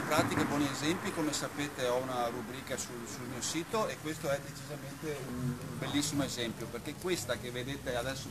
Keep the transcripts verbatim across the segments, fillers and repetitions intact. buone pratiche, buoni esempi. Come sapete ho una rubrica sul, sul mio sito e questo è decisamente un bellissimo esempio, perché questa che vedete adesso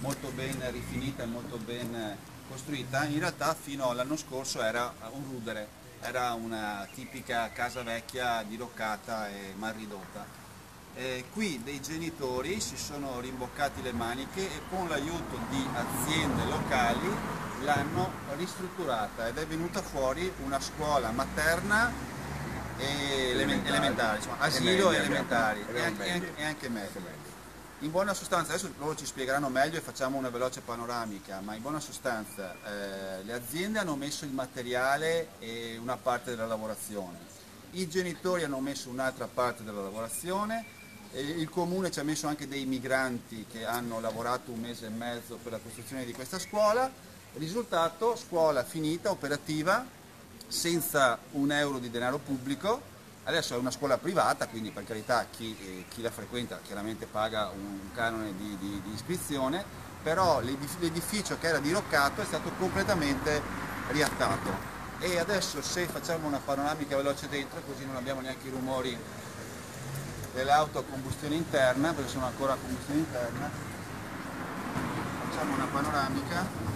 molto ben rifinita e molto ben costruita, in realtà fino all'anno scorso era un rudere, era una tipica casa vecchia diroccata e malridotta. Eh, qui dei genitori si sono rimboccati le maniche e con l'aiuto di aziende locali l'hanno ristrutturata ed è venuta fuori una scuola materna e elementare, elementare insomma, asilo e elementari e anche, e anche meglio. In buona sostanza, adesso loro ci spiegheranno meglio e facciamo una veloce panoramica, ma in buona sostanza eh, le aziende hanno messo il materiale e una parte della lavorazione, i genitori hanno messo un'altra parte della lavorazione, il comune ci ha messo anche dei migranti che hanno lavorato un mese e mezzo per la costruzione di questa scuola. Risultato, scuola finita, operativa, senza un euro di denaro pubblico. Adesso è una scuola privata, quindi per carità chi, eh, chi la frequenta chiaramente paga un canone di, di, di iscrizione, però l'edificio che era diroccato è stato completamente riattato. E adesso se facciamo una panoramica veloce dentro, così non abbiamo neanche i rumori dell'auto a combustione interna, perché sono ancora a combustione interna, facciamo una panoramica.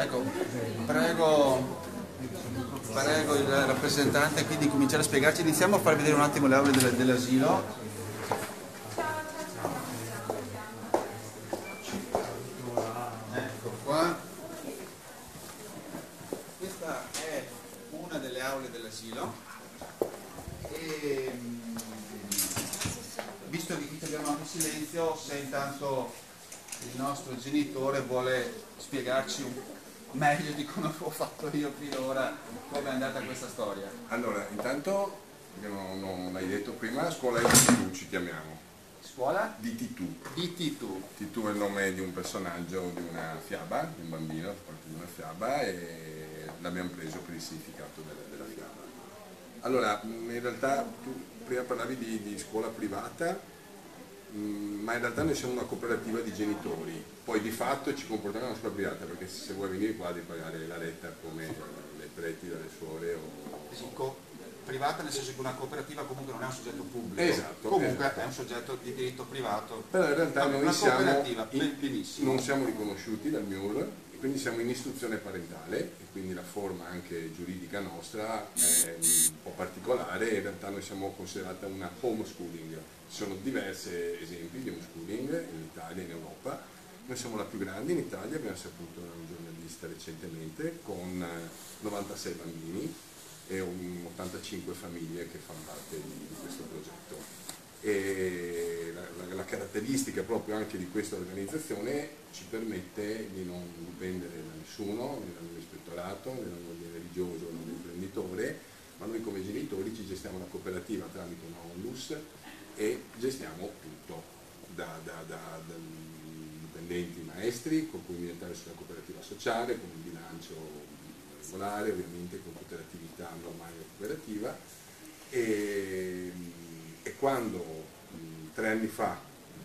Ecco, prego, prego il rappresentante qui di cominciare a spiegarci. Iniziamo a far vedere un attimo le aule dell'asilo. Il nostro genitore vuole spiegarci meglio di come ho fatto io finora come è andata questa storia. Allora, intanto, non, non l'hai detto prima, scuola di Titu ci chiamiamo. Scuola? Di Titu. Di Titu. Titu è il nome di un personaggio, di una fiaba, di un bambino, di una fiaba, e l'abbiamo preso per il significato della, della fiaba. Allora, in realtà tu prima parlavi di, di scuola privata, ma in realtà noi siamo una cooperativa di genitori, poi di fatto ci comportiamo come scuola privata, perché se vuoi venire qua devi pagare la retta come le preti dalle suore o... Sì, privata nel senso che una cooperativa comunque non è un soggetto pubblico, esatto, comunque esatto. È un soggetto di diritto privato, però in realtà no, noi siamo in, non siamo riconosciuti dal M I U R e quindi siamo in istruzione parentale e quindi la forma anche giuridica nostra è un po' particolare, in realtà noi siamo considerata una homeschooling. Ci sono diversi esempi di homeschooling in Italia e in Europa. Noi siamo la più grande in Italia, abbiamo saputo da un giornalista recentemente, con novantasei bambini e ottantacinque famiglie che fanno parte di, di questo progetto. E la, la, la caratteristica proprio anche di questa organizzazione ci permette di non dipendere da nessuno, né dall'ispettorato, né dall'ordine religioso, né dall'imprenditore, ma noi come genitori ci gestiamo la cooperativa tramite una onlus e gestiamo tutto, da, da, da, da dipendenti maestri con cui diventare sulla cooperativa sociale, con un bilancio regolare, ovviamente con tutte le attività normali della cooperativa. E, e quando mh, tre anni fa,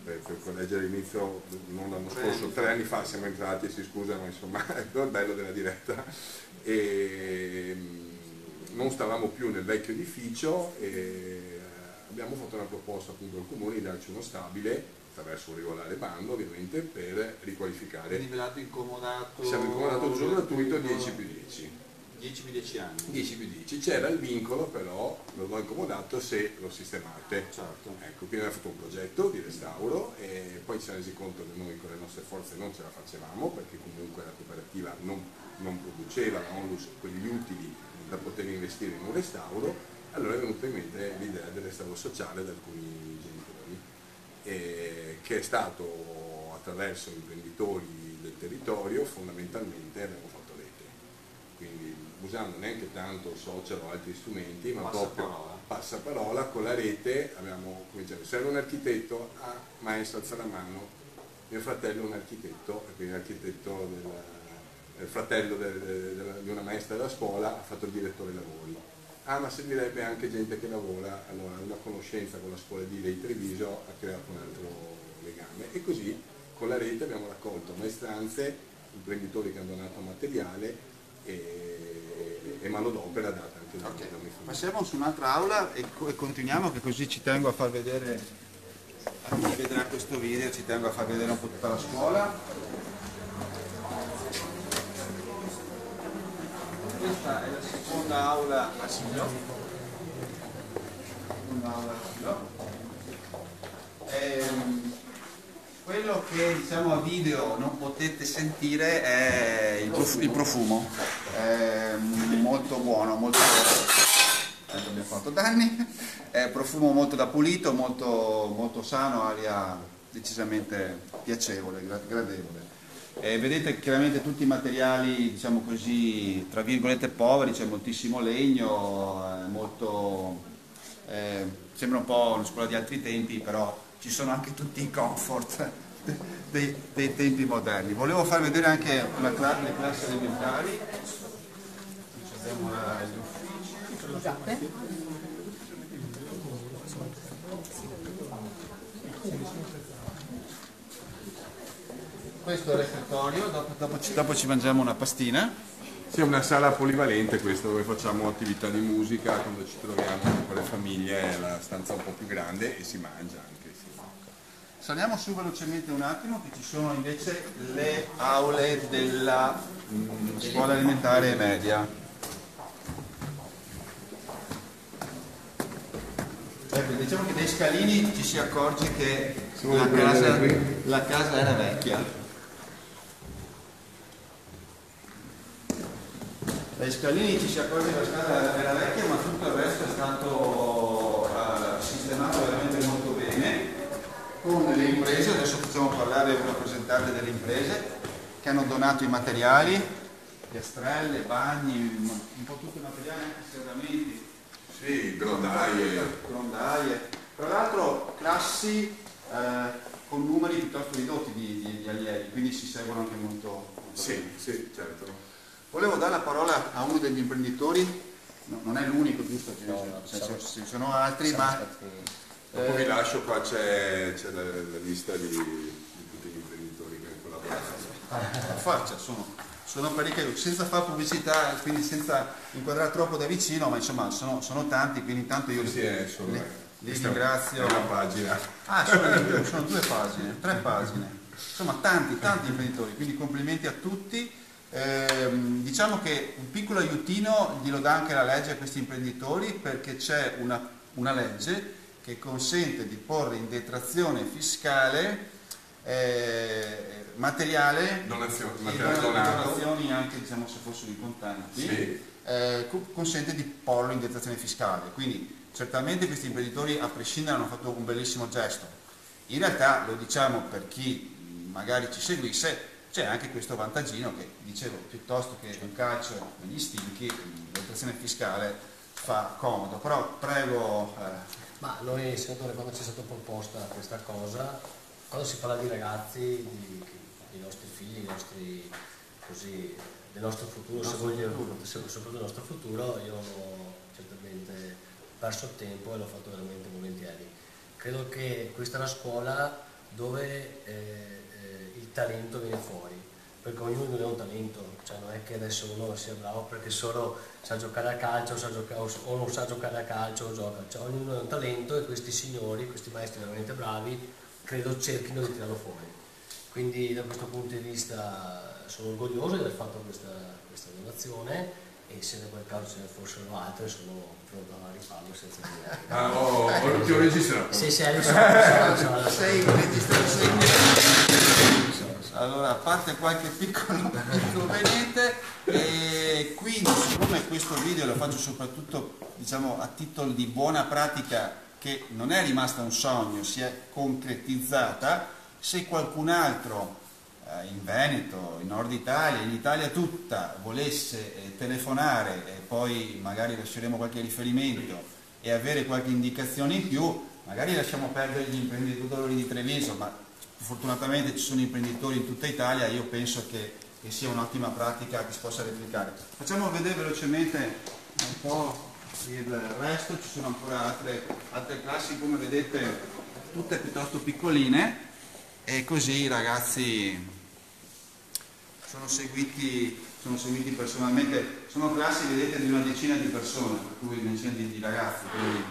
per, per correggere l'inizio, non l'anno scorso, tre anni fa siamo entrati, si scusano, insomma, è il bello della diretta, e mh, non stavamo più nel vecchio edificio e abbiamo fatto una proposta appunto al comune di darci uno stabile attraverso un regolare bando, ovviamente, per riqualificare. Livellato incomodato. Siamo incomodato uso gratuito dieci più dieci. dieci più dieci anni. dieci più dieci. C'era il vincolo però, lo do incomodato se lo sistemate. Certo. Ecco, quindi abbiamo fatto un progetto di restauro e poi ci siamo resi conto che noi con le nostre forze non ce la facevamo, perché comunque la cooperativa non, non produceva la onlus quegli utili da poter investire in un restauro. Allora è venuta in mente l'idea del restauro sociale da alcuni genitori, eh, che è stato attraverso imprenditori del territorio, fondamentalmente abbiamo fatto rete, quindi usando neanche tanto social o altri strumenti, ma proprio passaparola, con la rete abbiamo cominciato. Serve un architetto? Ah, maestro alza la mano, mio fratello è un architetto, quindi l'architetto del, il fratello del, del, di una maestra della scuola ha fatto il direttore lavori. Ah, ma servirebbe anche gente che lavora, allora una conoscenza con la scuola di lei Treviso ha creato un altro legame, e così con la rete abbiamo raccolto maestranze, imprenditori che hanno donato materiale e, e manodopera data anche da okay. Passiamo su un'altra aula e, co e continuiamo, che così ci tengo a far vedere, a chi vedrà questo video ci tengo a far vedere un po' tutta la scuola. Questa è la seconda aula asilo, seconda aula asilo. Ehm, quello che diciamo a video non potete sentire è il, prof il profumo, è molto buono, molto eh, non mi ha fatto danni, è profumo molto da pulito, molto, molto sano, aria decisamente piacevole, gradevole. Eh, vedete chiaramente tutti i materiali, diciamo così, tra virgolette poveri, c'è moltissimo legno, eh, molto, eh, sembra un po' una scuola di altri tempi, però ci sono anche tutti i comfort dei, dei tempi moderni. Volevo far vedere anche la cla le classi elementari, ci abbiamo la, gli uffici. Questo è il refettorio, dopo, dopo, ci, dopo ci mangiamo una pastina. C'è una sala polivalente questa dove facciamo attività di musica, quando ci troviamo con le famiglie la stanza un po' più grande e si mangia anche. Sì. Saliamo su velocemente un attimo, che ci sono invece le aule della mh, scuola elementare e media. Ecco, diciamo che dai scalini ci si accorge che la casa, la casa era vecchia. Dai scalini ci si accorge che la scala era vecchia, ma tutto il resto è stato uh, sistemato veramente molto bene, con le imprese. Adesso facciamo parlare e rappresentare delle imprese che hanno donato i materiali, piastrelle, bagni, un po' tutto il materiale, anche serramenti, sì, grondaie. grondaie. Tra l'altro classi eh, con numeri piuttosto ridotti di, di, di allievi, quindi si seguono anche molto, molto sì, bene. Sì, certo. Volevo dare la parola a uno degli imprenditori, no, non è l'unico, giusto? Ci no, no, sono, sono altri, ma... Stati... Dopo eh... vi lascio, qua c'è la, la lista di, di tutti gli imprenditori che hanno collaborato. Forza, sono, sono parecchi, senza fare pubblicità, quindi senza inquadrare troppo da vicino, ma insomma sono, sono tanti, quindi intanto io sì, li, sono, li, li ringrazio. È una pagina. Ah, sono, sono due pagine, tre pagine. Insomma tanti, tanti imprenditori, quindi complimenti a tutti. Eh, diciamo che un piccolo aiutino glielo dà anche la legge a questi imprenditori, perché c'è una, una legge che consente di porre in detrazione fiscale eh, materiale, donazioni, materiale donazioni anche diciamo se fossero in contanti, sì. eh, consente di porlo in detrazione fiscale, quindi certamente questi imprenditori a prescindere hanno fatto un bellissimo gesto. In realtà lo diciamo per chi magari ci seguisse, c'è anche questo vantaggino che, dicevo, piuttosto che un calcio negli stinchi, l'operazione fiscale fa comodo. Però prego... Eh. Ma noi, senatore, quando ci è stata proposta questa cosa, quando si parla di ragazzi, di, dei nostri figli, dei nostri, così, del nostro futuro, il nostro se voglio, futuro. Se, soprattutto del nostro futuro, io ho certamente perso tempo e l'ho fatto veramente volentieri. Credo che questa è una scuola dove... Eh, talento viene fuori, perché ognuno ha un talento, cioè non è che adesso uno sia bravo perché solo sa giocare a calcio sa giocare, o non sa giocare a calcio o gioca, cioè ognuno ha un talento e questi signori, questi maestri veramente bravi, credo cerchino di tirarlo fuori. Quindi da questo punto di vista sono orgoglioso di aver fatto questa, questa donazione, e se da quel caso ce ne fossero altre sono pronto a rifarlo senza dire. Ah, oh, ti ho registrato. Sì, sì, lo so, lo so. Sei registrato. Allora, a parte qualche piccolo inconveniente, e quindi siccome questo video lo faccio soprattutto diciamo, a titolo di buona pratica, che non è rimasta un sogno, si è concretizzata, se qualcun altro eh, in Veneto, in Nord Italia, in Italia tutta volesse eh, telefonare, e poi magari lasceremo qualche riferimento e avere qualche indicazione in più, magari lasciamo perdere gli imprenditori di Treviso, ma fortunatamente ci sono imprenditori in tutta Italia, io penso che, che sia un'ottima pratica che si possa replicare. Facciamo vedere velocemente un po' il resto ci sono ancora altre, altre classi, come vedete tutte piuttosto piccoline, e così i ragazzi sono seguiti, sono seguiti personalmente. Sono classi, vedete, di una decina di persone, per cui una decina di ragazzi, quindi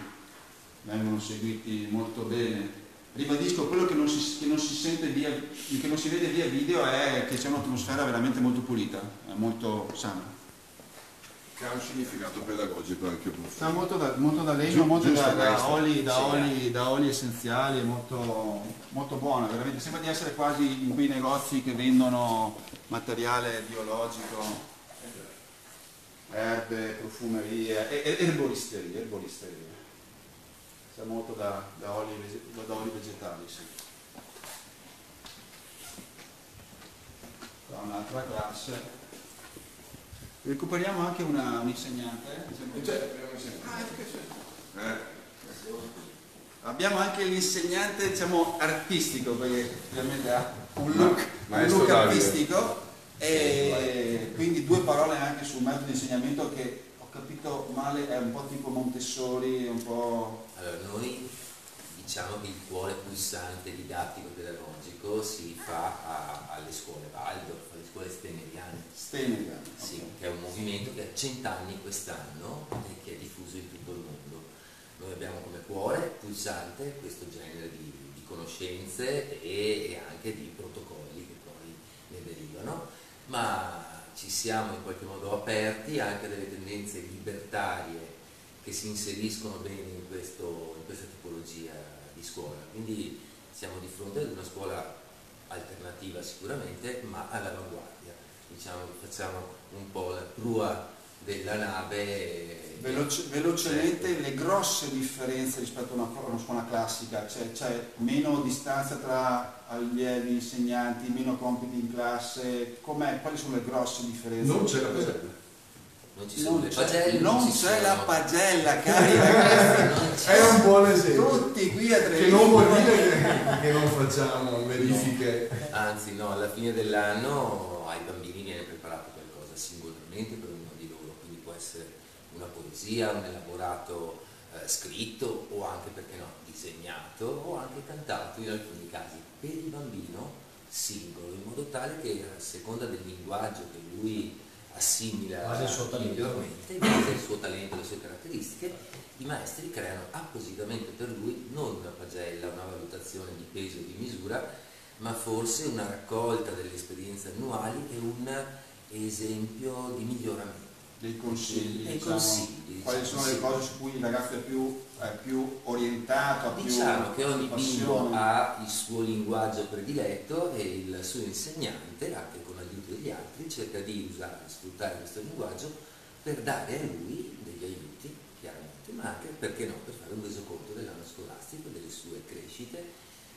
vengono seguiti molto bene. Ribadisco, quello che non si, che non si sente via, che non si vede via video, è che c'è un'atmosfera veramente molto pulita, è molto sana. Che ha un significato pedagogico anche un po'. Sta molto da, molto da legno, molto da, da, oli, da, sì, oli, da oli essenziali, è molto, molto buona, veramente. Sembra di essere quasi in quei negozi che vendono materiale biologico, erbe, profumerie, erboristerie, erboristerie. Sta molto da, da, oli, da oli vegetali, sì. Qua un'altra classe. Recuperiamo anche una, un'insegnante. Eh? Cioè, ah, eh. eh. Abbiamo anche l'insegnante, diciamo, artistico, perché ovviamente ha un look, ma, un look artistico, e quindi due parole anche sul metodo di insegnamento che ho capito male, è un po' tipo Montessori, un po'... Allora, noi diciamo che il cuore pulsante didattico pedagogico si fa a, alle scuole Waldorf, alle scuole steineriane. Steineriane, sì, okay. Che è un movimento che ha cent'anni quest'anno e che è diffuso in tutto il mondo. Noi abbiamo come cuore pulsante questo genere di, di conoscenze e, e anche di protocolli che poi ne derivano, ma ci siamo in qualche modo aperti anche a delle tendenze libertarie che si inseriscono bene in, questo, in questa tipologia di scuola. Quindi siamo di fronte ad una scuola alternativa sicuramente, ma all'avanguardia. Diciamo che facciamo un po' la prua della nave. Veloce, velocemente, certo. Le grosse differenze rispetto a una, una scuola classica, cioè c'è meno distanza tra allievi, insegnanti, meno compiti in classe. Quali sono le grosse differenze? Non c'è la pagella. Non ci sono le pagelle, non c'è la pagella, cari ragazzi. È un buon esempio. Tutti qui a Treviso. Che non vuol dire che non facciamo verifiche. Anzi, no, alla fine dell'anno ai bambini viene preparato qualcosa singolarmente per ognuno di loro, quindi può essere una poesia, un elaborato eh, scritto o anche, perché no, disegnato o anche cantato in alcuni casi per il bambino singolo, in modo tale che a seconda del linguaggio che lui assimila migliormente, in base al suo talento e alle sue caratteristiche, i maestri creano appositamente per lui non una pagella, una valutazione di peso e di misura, ma forse una raccolta delle esperienze annuali e un esempio di miglioramento. Dei consigli, diciamo, consigli quali diciamo, sono le cose su cui il ragazzo è più, è più orientato, ha diciamo più che ogni bimbo ha il suo linguaggio prediletto e il suo insegnante, anche con l'aiuto degli altri, cerca di usare, sfruttare questo linguaggio per dare a lui degli aiuti, chiaramente, ma anche, perché no, per fare un resoconto dell'anno scolastico, delle sue crescite,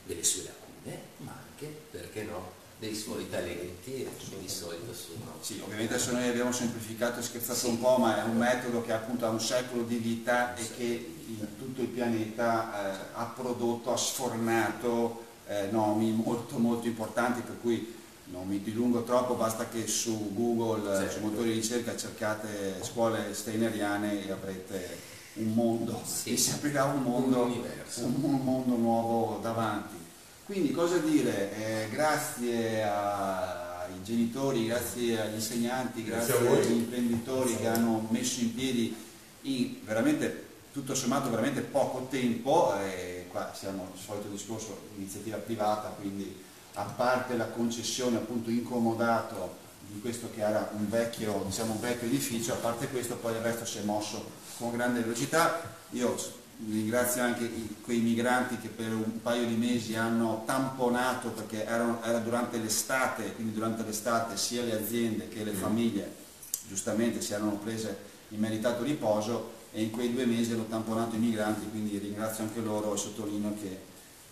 delle sue lacune, ma anche, perché no, dei suoi talenti, che di solito sono... Sì, ovviamente adesso noi abbiamo semplificato e scherzato, sì, un po', ma è un metodo che appunto ha un secolo di vita e che in tutto il pianeta eh, ha prodotto, ha sfornato eh, nomi molto molto importanti, per cui non mi dilungo troppo, basta che su Google, certo, sui motori di ricerca cercate scuole steineriane e avrete un mondo, sì, e si aprirà un mondo, un, un, un mondo nuovo davanti. Quindi cosa dire, eh, grazie ai genitori, grazie agli insegnanti, grazie, grazie agli imprenditori che hanno messo in piedi in veramente, tutto sommato, veramente poco tempo, eh, qua siamo al solito discorso, iniziativa privata, quindi a parte la concessione appunto incomodato di questo che era un vecchio, diciamo, un vecchio edificio, a parte questo poi il resto si è mosso con grande velocità. Io ringrazio anche quei migranti che per un paio di mesi hanno tamponato, perché erano, era durante l'estate, quindi durante l'estate sia le aziende che le famiglie giustamente si erano prese in meritato riposo, e in quei due mesi hanno tamponato i migranti, quindi ringrazio anche loro e sottolineo che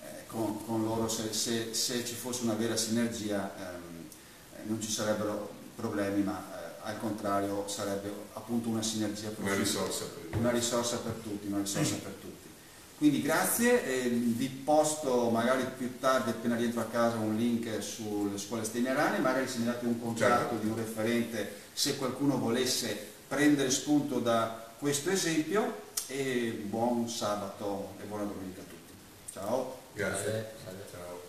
eh, con, con loro se, se, se ci fosse una vera sinergia ehm, non ci sarebbero problemi, ma al contrario sarebbe appunto una sinergia per una tutti, risorsa per una risorsa per tutti, una risorsa per tutti. Quindi grazie, eh, vi posto magari più tardi, appena rientro a casa, un link sulle scuole steinerane, magari se ne date un contatto, certo, di un referente, se qualcuno volesse prendere spunto da questo esempio e buon sabato e buona domenica a tutti. Ciao. Grazie. Grazie. Ciao.